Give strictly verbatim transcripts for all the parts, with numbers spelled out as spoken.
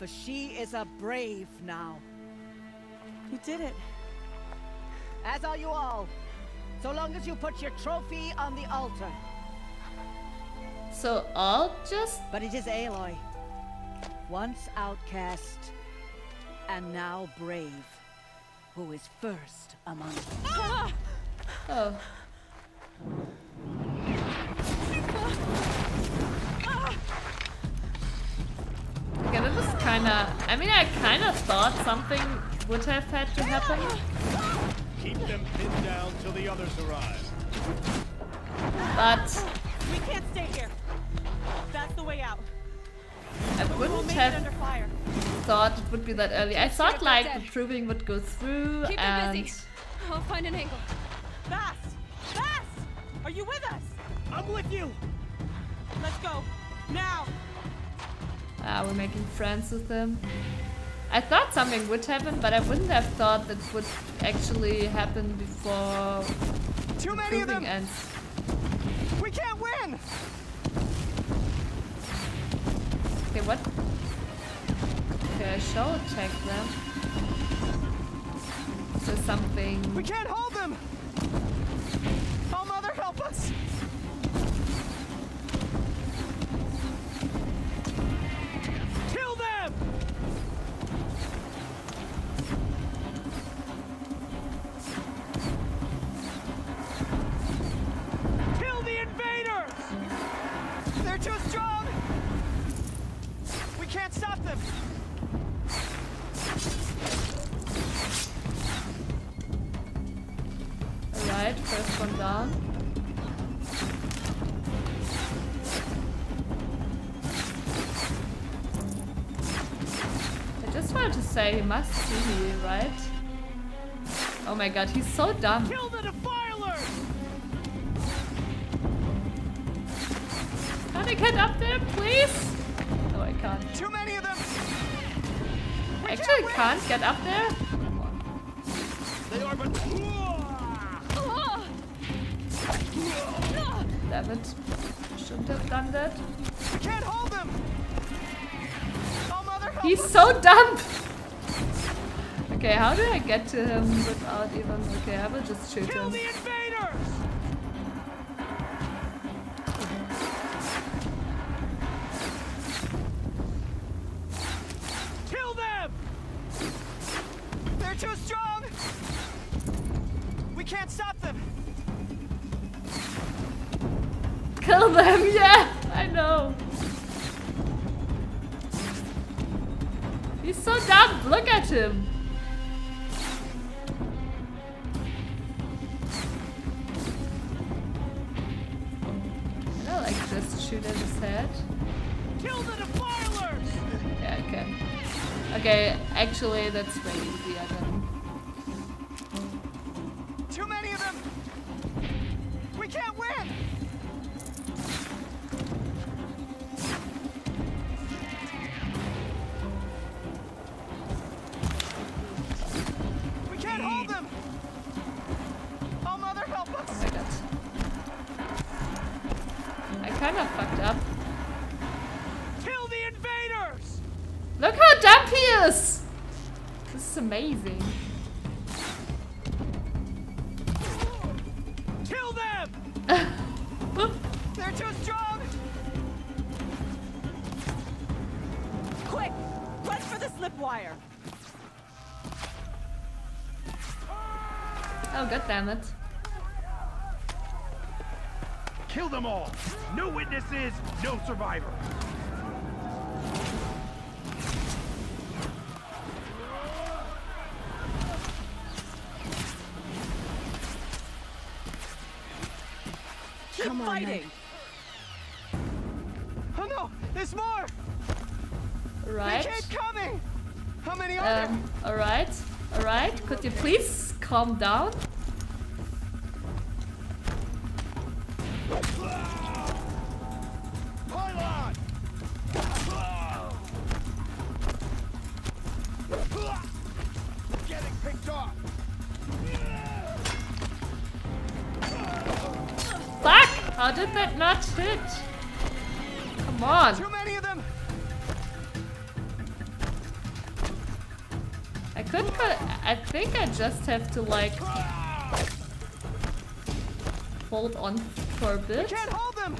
for she is a brave now. You did it. As are you all. So long as you put your trophy on the altar. So all just... But it is Aloy. Once outcast, and now brave, who is first among them. Ah! Oh. Yeah, that was kinda... I mean, I kinda thought something would have had to happen. Keep them pinned down till the others arrive. But... We can't stay here. That's the way out. I wouldn't have thought it would be that early. I thought like the proving would go through. Keep and busy. I'll find an angle. Fast! Fast! Are you with us? I'm with you. Let's go now. Ah, we're making friends with them. I thought something would happen, but I wouldn't have thought that would actually happen before Too many of them. Ends. We can't win. Okay, what? Okay, I shall attack them. So something. We can't hold them. Oh, mother, help us! Kill them! Kill the invader! They're too strong. We can't stop them. Alright, first one down. I just wanted to say he must see me, right? Oh my god, he's so dumb. Kill the defiler! Can I get up there, please? No, I can't. Too many of them. I actually can't get up there. Come on. They are but Damn it. Shouldn't have done that. I can't hold him. Oh, mother, help He's us. So dumb. Okay, how do I get to him without even... Okay, I will just shoot Kill him. The invader. Kill them. They're too strong. We can't stop them. Kill them, yeah! I know! He's so dumb! Look at him! Can I like just shoot at his head? Kill the defilers! Yeah, I can. Okay, actually that's way easier than... Too many of them! We can't win! Amazing. Kill them. They're too strong. Quick, run for the slip wire. Oh, god damn it. Kill them all. No witnesses, no survivor. Come on, fighting. Oh no, there's more. Right. They keep coming. How many um, are there? All right, all right. Could you please calm down? Getting picked off. How did that not hit? Come on. Too many of them. I, I think I just have to like hold on for a bit. Can't hold them.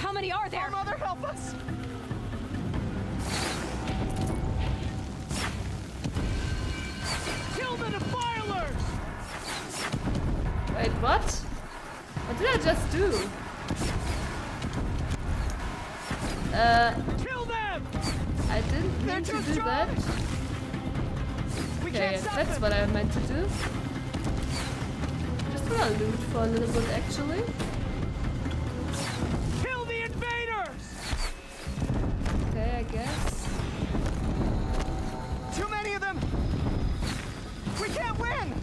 How many are there? Mother, help us. Kill the defilers. Wait, what? What did I just do? Uh, Kill them! I didn't mean to do that. Okay, yes, that's what I meant to do. Just gonna loot for a little bit, actually. Kill the invaders! Okay, I guess. Too many of them. We can't win.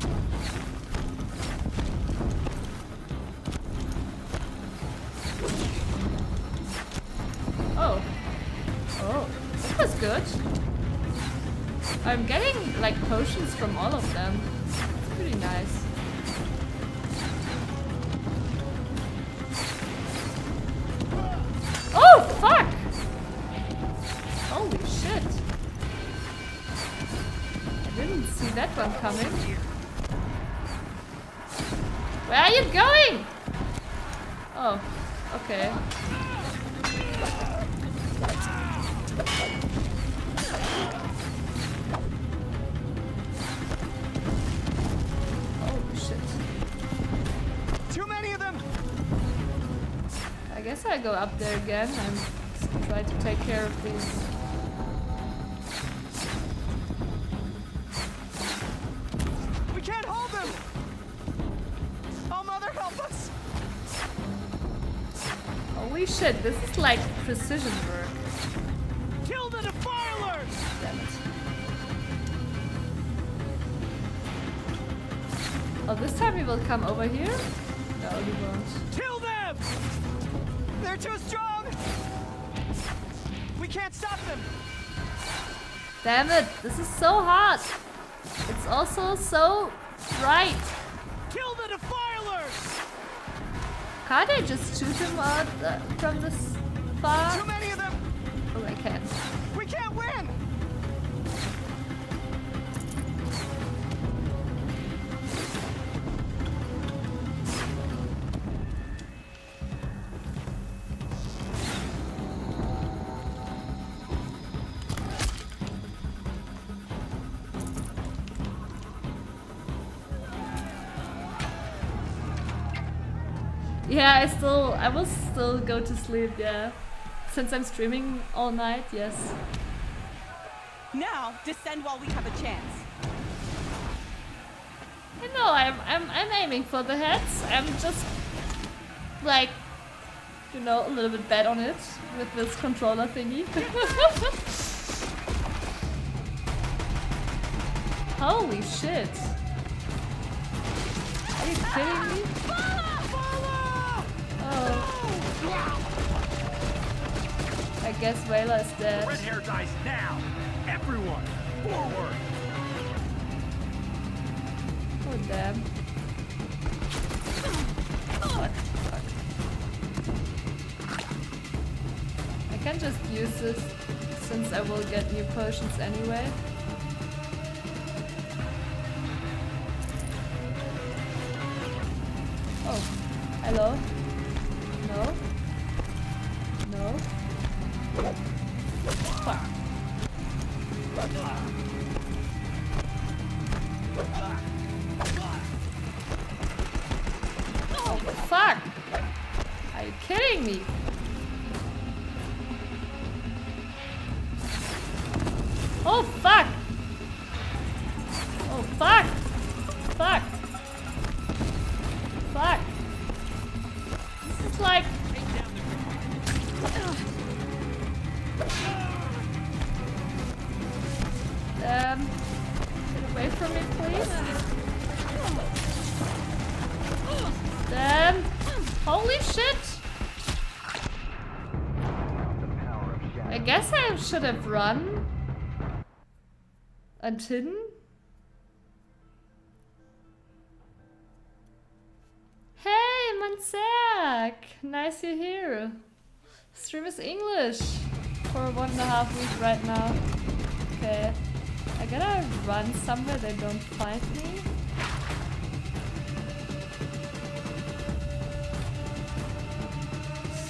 Oh. Oh. That was good. I'm getting, like, potions from all of them. It's pretty nice. Oh, fuck! Holy shit. I didn't see that one coming. Where are you going? Oh. Okay. Oh shit. Too many of them. I guess I go up there again and try to take care of these. We can't hold them. Oh mother, help us. Holy shit, this is like precision work. Kill the defilers! Damn it. Oh, this time he will come over here? No, he won't. Kill them! They're too strong! We can't stop them! Damn it, this is so hard! It's also so bright! Kill the defilers! Can't I just shoot him out uh, from this far? Too many of them. Oh, I can't. We can't win. Yeah, I still, I will still go to sleep, yeah. Since I'm streaming all night, yes. Now, descend while we have a chance. I know, I'm, I'm, I'm aiming for the heads. I'm just, like, you know, a little bit bad on it with this controller thingy. Holy shit. Are you kidding me? Oh. I guess Layla is dead. Red hair dies now. Everyone, forward. Oh damn. Fuck, fuck. I can just use this since I will get new potions anyway. Oh, hello. No. No. Fuck. Oh, fuck! Are you kidding me? Oh, fuck! Oh, fuck! Fuck! Fuck! Like, um, get away from me, please. Damn, holy shit. I guess I should have run and hidden. Hey, Monsek! Nice you're here. Stream is English for one and a half week right now. Okay. I gotta run somewhere they don't find me.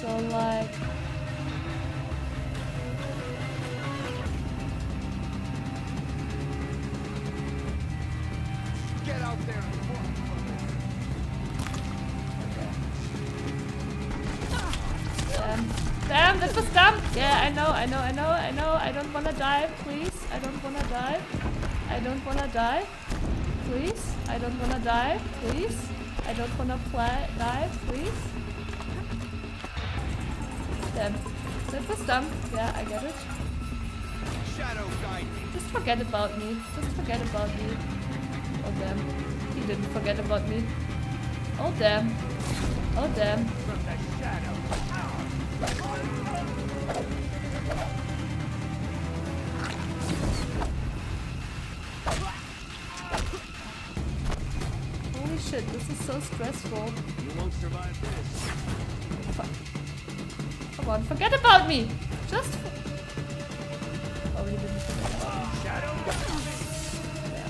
So like... Get out there and walk. Damn, that was dumb! Yeah, I know, I know, I know, I know. I don't wanna die, please. I don't wanna die. I don't wanna die. Please. I don't wanna die, please. I don't wanna play, die, please. Damn. That was dumb. Yeah, I get it. Just forget about me. Just forget about me. Oh damn. He didn't forget about me. Oh damn. Oh damn. From the shadow. Holy shit, this is so stressful. You won't survive this. Fuck. Come on, forget about me! Just for oh, you didn't forget about me. Shadow. Yeah.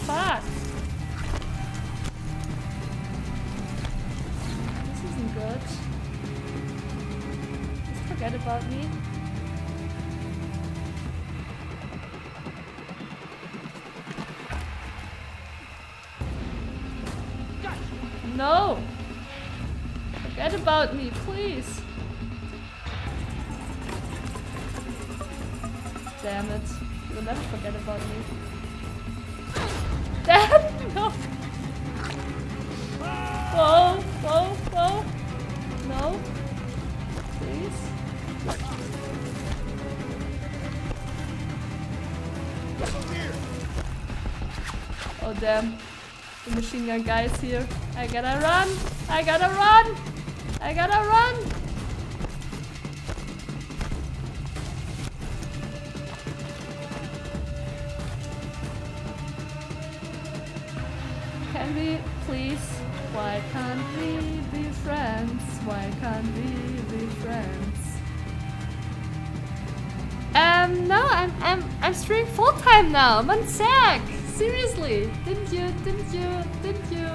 Fuck! Good. Just forget about me. Gotcha. No! Forget about me, please! Damn it. You'll never forget about me. Damn! No! Whoa! Whoa! Whoa! No, please. Oh damn, the machine gun guy is here. I gotta run, I gotta run, I gotta run. Can we please, why can't we be friends? Why can't we be friends? Um, no, I'm I'm I'm streaming full time now. Monsek, seriously, didn't you, didn't you, didn't you?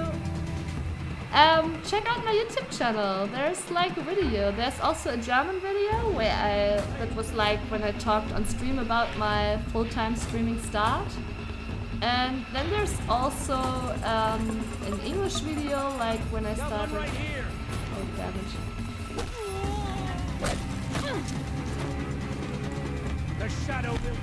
Um, check out my YouTube channel. There's like a video. There's also a German video where I that was like when I talked on stream about my full time streaming start. And then there's also um an English video like when I started. Right here. Damage. The shadow will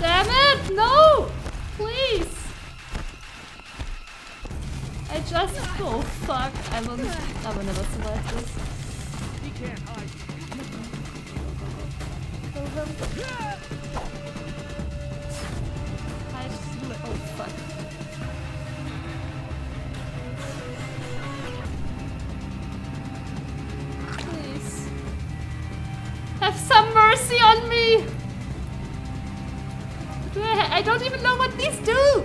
damn it! No! Please! I just oh fuck, I will I will never survive this. He can't hide. Kill him. Oh fuck. Please. Have some mercy on me! Do I, I don't even know what these do!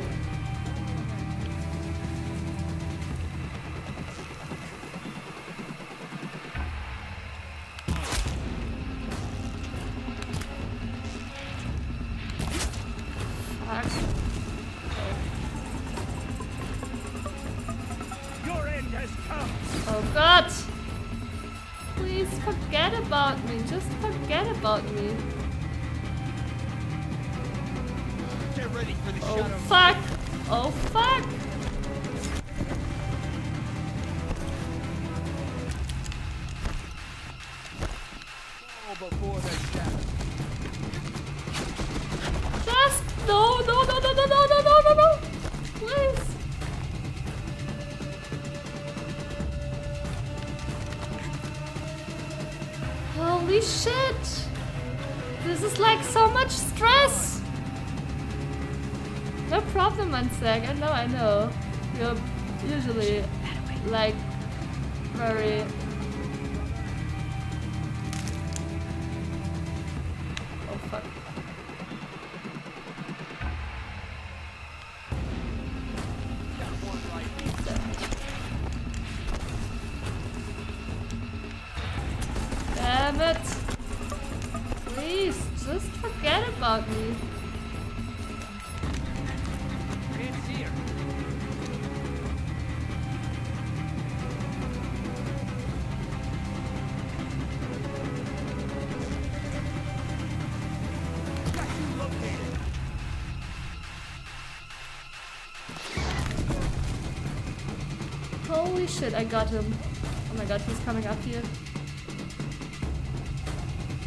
Me. Get ready for the oh shadow. Fuck! Oh fuck! Fall before the shadow. Just no no no no no no no no no no! Please! Holy shit! This is like so much stress! No problem, Monsek. I know, I know. You're usually like very... Oh fuck. Please, just forget about me. It's here. Got you located. Holy shit, I got him. Oh my god, he's coming up here.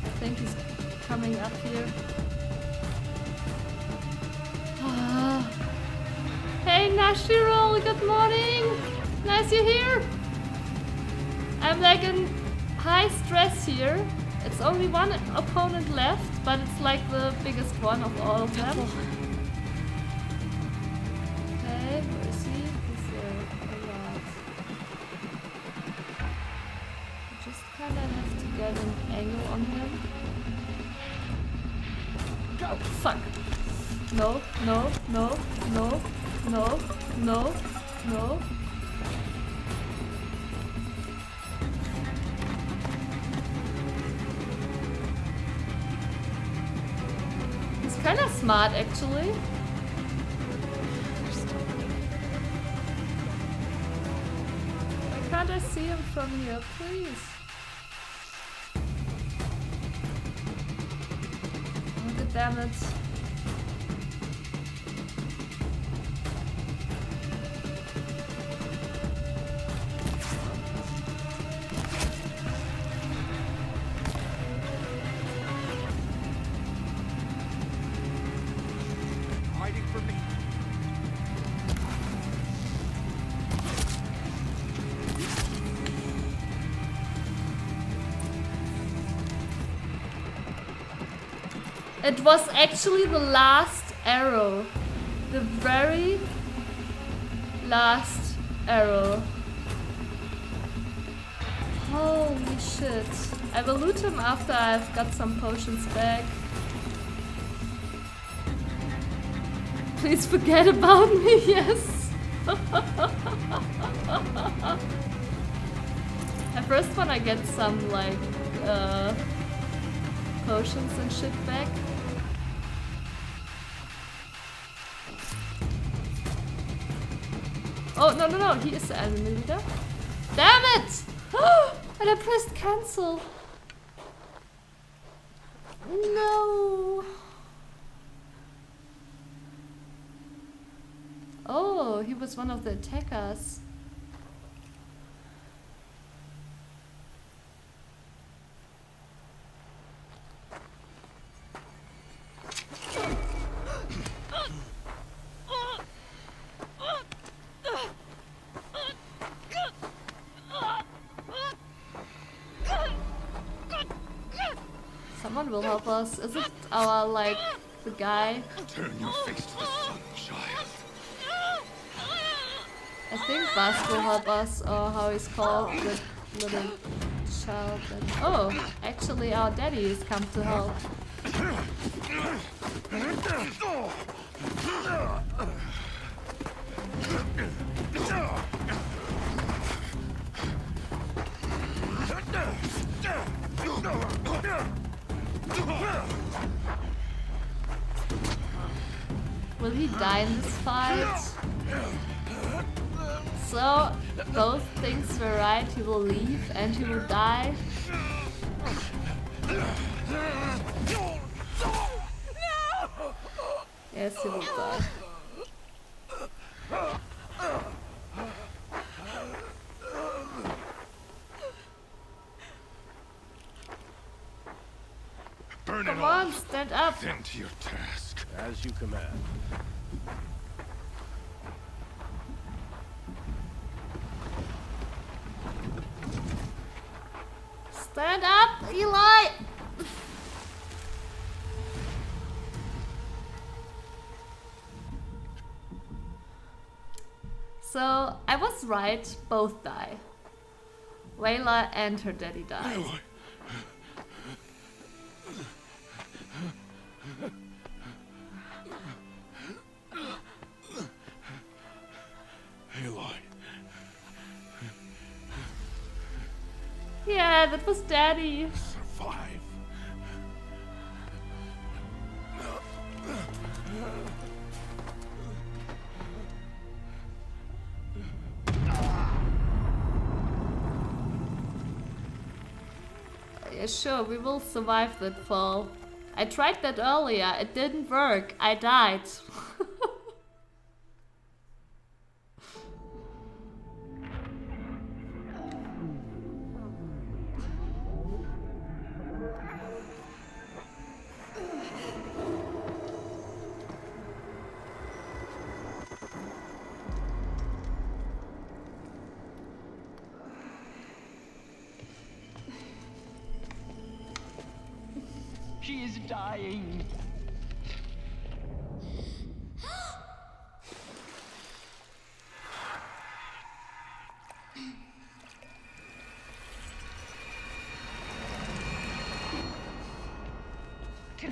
I think he's coming up here. Ah. Hey Nashiro, good morning! Nice you're here! I'm like in high stress here. It's only one opponent left, but it's like the biggest one of all of them. Okay, where is he? He's there. Alright. Just kinda have to get an angle on him. Oh, fuck. No, no, no, no, no, no, no. He's kinda smart, actually. Why can't I see him from here, please? Damn it. Hiding for me. It was actually the last arrow. The very last arrow. Holy shit. I will loot him after I've got some potions back. Please forget about me, yes. At first when I get some like uh, potions and shit back. Oh, no, no, no, he is the enemy leader. Damn it! And I pressed cancel. No. Oh, he was one of the attackers. Will help us. Is it our, like, the guy? Turn your face to the sun, child. I think Bastel will help us, or how he's called, the little child. And oh, actually our daddy has come to help. Will he die in this fight? So, both things were right, he will leave and he will die. Yes, he will die. Burn it all. Come on, stand up! Tend to your task. As you command. Stand up, Eli! So, I was right, both die. Layla and her daddy died. Eli. Yeah, that was daddy. Survive. Yeah, sure, we will survive that fall. I tried that earlier, it didn't work. I died. Dying.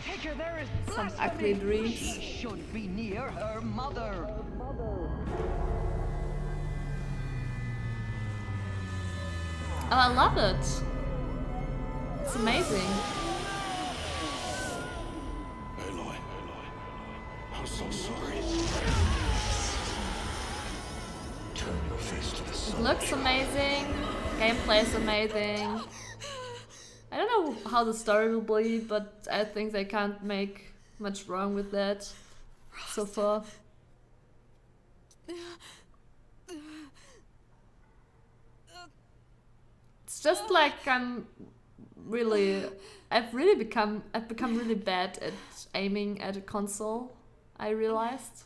There is some ugly dreams. She should be near her mother. Oh, I love it. It's amazing. Looks amazing, gameplay is amazing. I don't know how the story will be, but I think they can't make much wrong with that so far. It's just like I'm really, I've really become, I've become really bad at aiming at a console, I realized.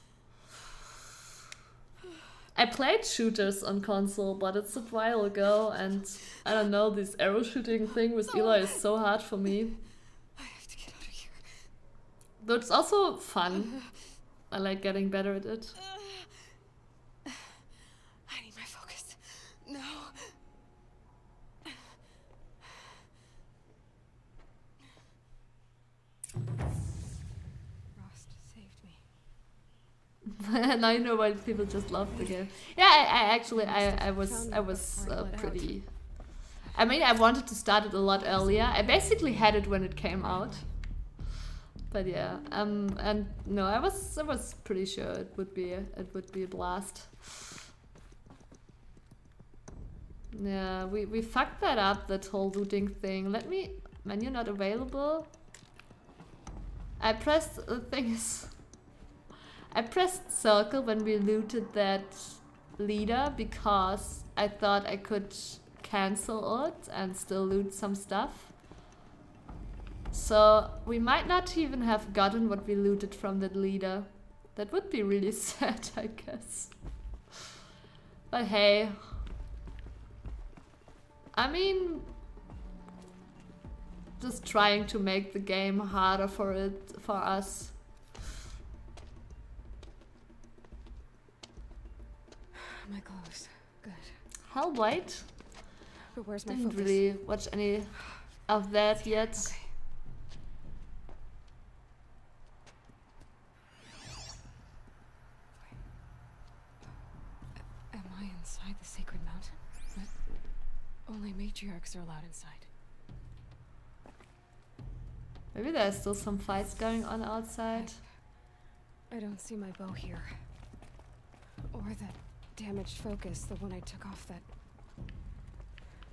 I played shooters on console, but it's a while ago, and I don't know, this arrow shooting thing with Eli is so hard for me. I have to get out of here. But it's also fun. I like getting better at it. I need my focus. No. Now you know why people just love the game. Yeah, I, I actually, I, I was, I was uh, pretty... I mean, I wanted to start it a lot earlier. I basically had it when it came out. But yeah, um, and no, I was, I was pretty sure it would be, it would be a blast. Yeah, we, we fucked that up, that whole looting thing. Let me, menu not available. I pressed the things. I pressed circle when we looted that leader because I thought I could cancel it and still loot some stuff. So we might not even have gotten what we looted from that leader. That would be really sad, I guess. But hey. I mean, just trying to make the game harder for it, for us. My clothes. Good. Hellblade? But where's my focus? Didn't really watch any of that yet. Okay. Am I inside the sacred mountain? What? Only matriarchs are allowed inside. Maybe there's still some fights going on outside. I, I don't see my bow here. Or that damaged focus, the one I took off that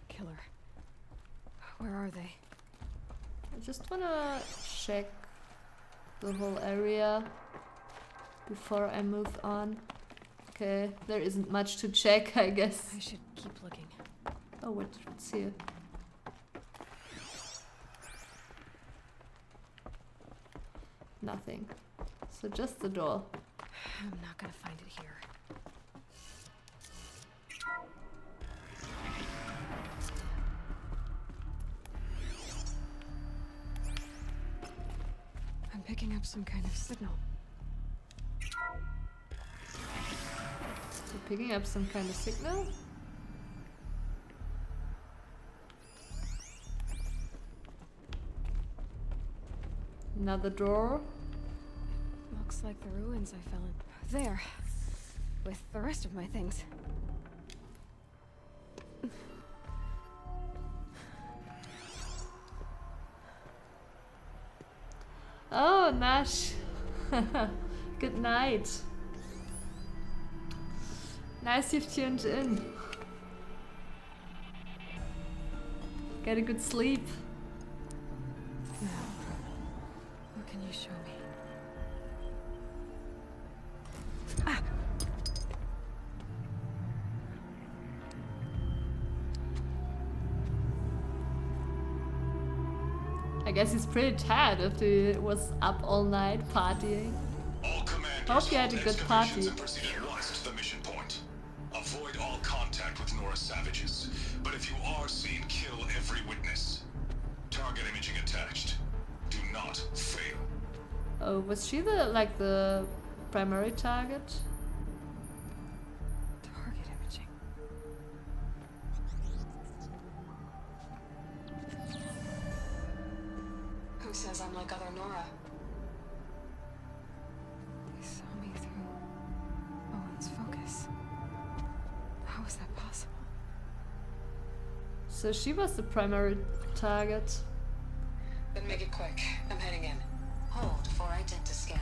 killer. Where are they? I just wanna check the whole area before I move on. Okay, there isn't much to check, I guess. I should keep looking. Oh, wait, let's see. Nothing. So just the door. I'm not gonna find it here. Picking up some kind of signal. You're picking up some kind of signal? Another door. It looks like the ruins I fell in. There. With the rest of my things. Oh, Nash. Good night. Nice you've tuned in. Get a good sleep. can you show me? Ah. I guess he's pretty tired after he was up all night partying. All Hope you had a good party. And proceed at once to the mission point. Avoid all contact with Nora's savages, but if you are seen, kill every witness. Target imaging attached. Do not fail. Oh, was she the like the primary target? Target imaging. Who says I'm like other Nora? They saw me through Owen's focus. How is that possible? So she was the primary target. Then make it quick. I'm heading in. Hold for identiscan.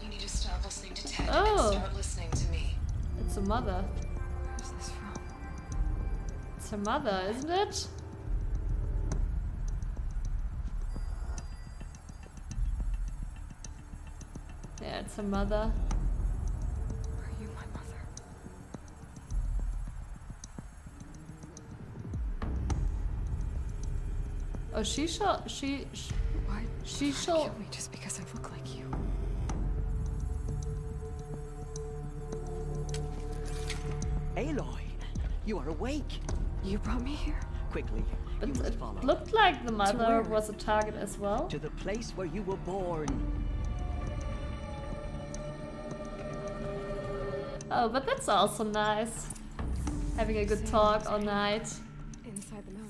You need to stop listening to Ted oh. and start listening to me. It's a mother. Where's this from? It's her mother, isn't it? Yeah, it's her mother. Are you my mother? Oh, she shall. She. Sh Why? She shall. Kill me just because I look like you. Aloy, you are awake. You brought me here quickly. But you it follow. Looked like the mother was a target as well. To the place where you were born. Oh, but that's also nice. Having a good talk all night. Inside the mountain.